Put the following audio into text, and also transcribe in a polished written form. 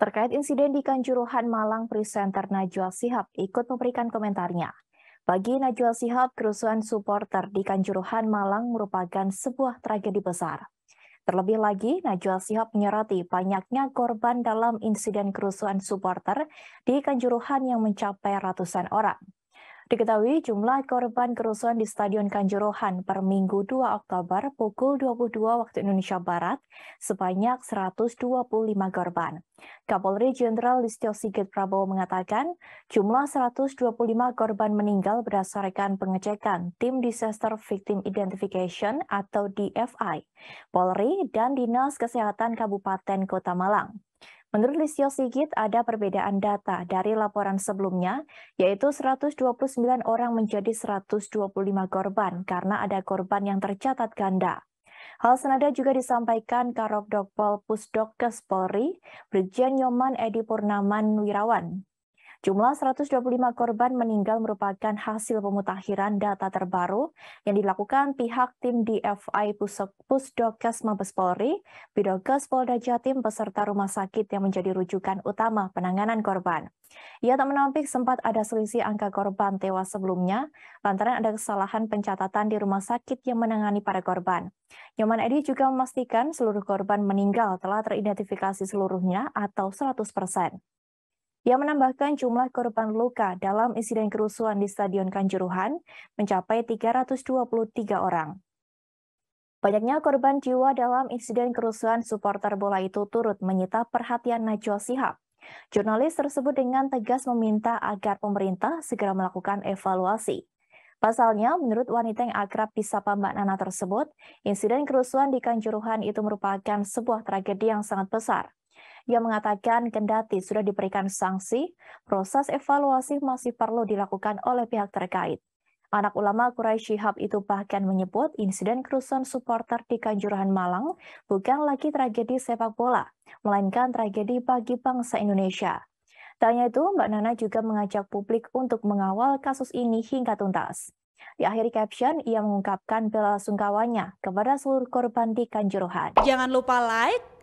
Terkait insiden di Kanjuruhan, Malang, presenter Najwa Shihab ikut memberikan komentarnya. Bagi Najwa Shihab, kerusuhan supporter di Kanjuruhan, Malang merupakan sebuah tragedi besar. Terlebih lagi, Najwa Shihab menyoroti banyaknya korban dalam insiden kerusuhan supporter di Kanjuruhan yang mencapai ratusan orang. Diketahui jumlah korban kerusuhan di Stadion Kanjuruhan per Minggu 2 Oktober pukul 22 waktu Indonesia Barat sebanyak 125 korban. Kapolri Jenderal Listyo Sigit Prabowo mengatakan jumlah 125 korban meninggal berdasarkan pengecekan Tim Disaster Victim Identification atau DVI, Polri, dan Dinas Kesehatan Kabupaten Kota Malang. Menurut Listyo Sigit, ada perbedaan data dari laporan sebelumnya, yaitu 129 orang menjadi 125 korban karena ada korban yang tercatat ganda. Hal senada juga disampaikan Karopdokpol Pusdokkes Polri, Brigjen Nyoman Eddy Purnama Wirawan. Jumlah 125 korban meninggal merupakan hasil pemutakhiran data terbaru yang dilakukan pihak tim DVI Pusdokkes Mabes Polri, Bidokes Polda Jatim, beserta rumah sakit yang menjadi rujukan utama penanganan korban. Ia tak menampik sempat ada selisih angka korban tewas sebelumnya, lantaran ada kesalahan pencatatan di rumah sakit yang menangani para korban. Nyoman Eddy juga memastikan seluruh korban meninggal telah teridentifikasi seluruhnya atau 100%. Ia menambahkan jumlah korban luka dalam insiden kerusuhan di Stadion Kanjuruhan mencapai 323 orang. Banyaknya korban jiwa dalam insiden kerusuhan supporter bola itu turut menyita perhatian Najwa Shihab. Jurnalis tersebut dengan tegas meminta agar pemerintah segera melakukan evaluasi. Pasalnya, menurut wanita yang akrab disapa Mbak Nana tersebut, insiden kerusuhan di Kanjuruhan itu merupakan sebuah tragedi yang sangat besar. Ia mengatakan kendati sudah diberikan sanksi, proses evaluasi masih perlu dilakukan oleh pihak terkait. Anak ulama Quraish Shihab itu bahkan menyebut insiden kerusuhan supporter di Kanjuruhan Malang bukan lagi tragedi sepak bola, melainkan tragedi bagi bangsa Indonesia. Tak hanya itu, Mbak Nana juga mengajak publik untuk mengawal kasus ini hingga tuntas. Di akhir caption, ia mengungkapkan bela sungkawanya kepada seluruh korban di Kanjuruhan. Jangan lupa like,